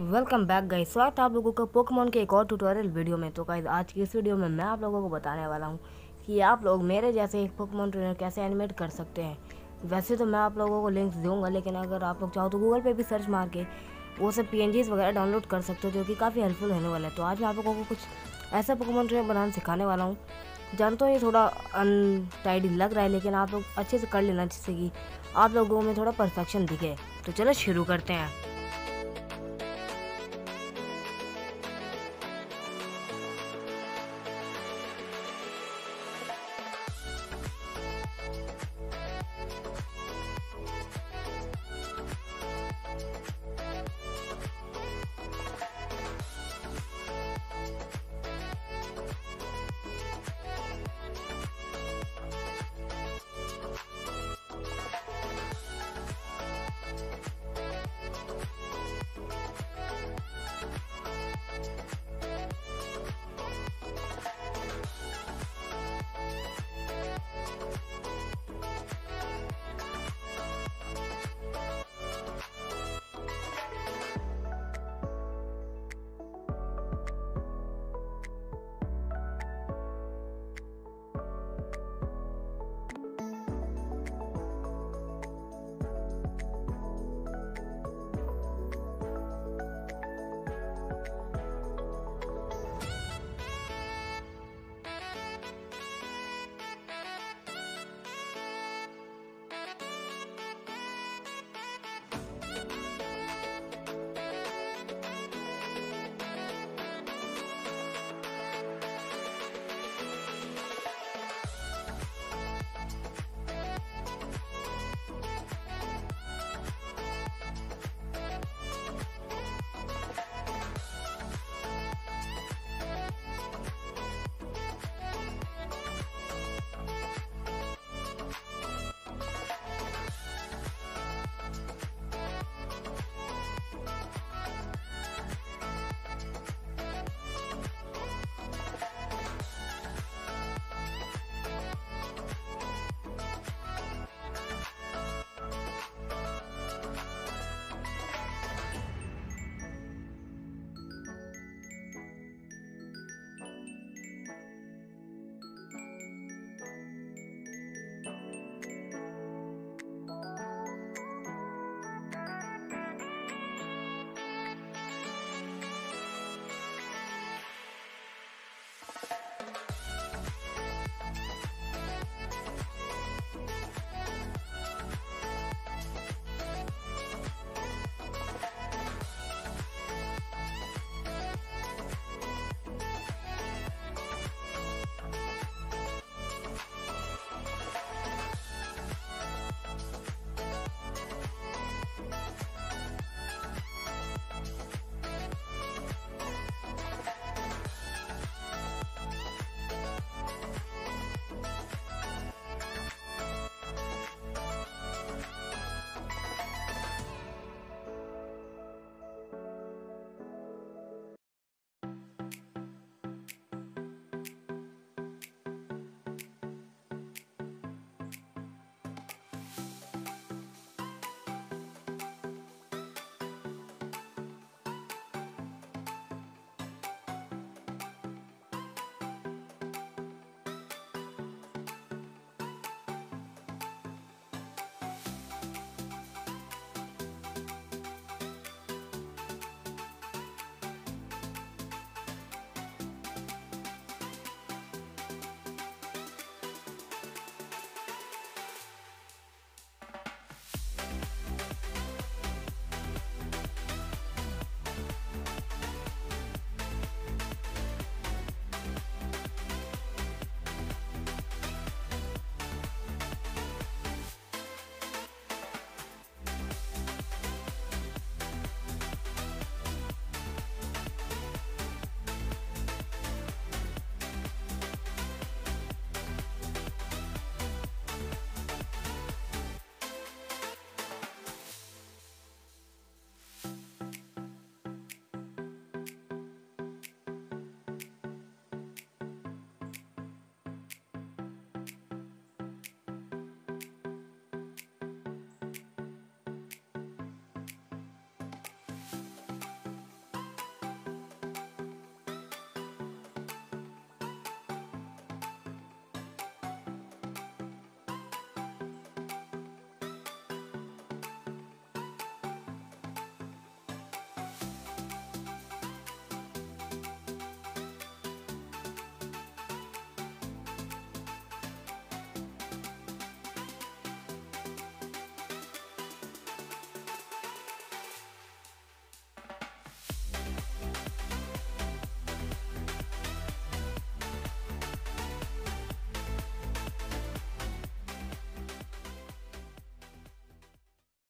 Welcome back guys, स्वागत है आप लोगों का पोकेमॉन के एक और ट्यूटोरियल वीडियो में। तो गाइस आज की इस वीडियो में मैं आप लोगों को बताने वाला हूं कि आप लोग मेरे जैसे एक पोकेमॉन ट्रेनर कैसे एनिमेट कर सकते हैं। वैसे तो मैं आप लोगों को लिंक्स दूंगा, लेकिन अगर आप लोग चाहो तो गूगल पे भी सर्च मार के वो सब PNGs वगैरह डाउनलोड कर सकते हो, जो कि काफ़ी हेल्पफुल होने वाला है। तो आज मैं आप लोगों को कुछ ऐसा पोकेमॉन ट्रेनर बनाना सिखाने वाला हूँ। जानता हूँ ये थोड़ा अनटाइडी लग रहा है, लेकिन आप लोग अच्छे से कर लेना जिससे कि आप लोगों में थोड़ा परफेक्शन दिखे। तो चलो शुरू करते हैं।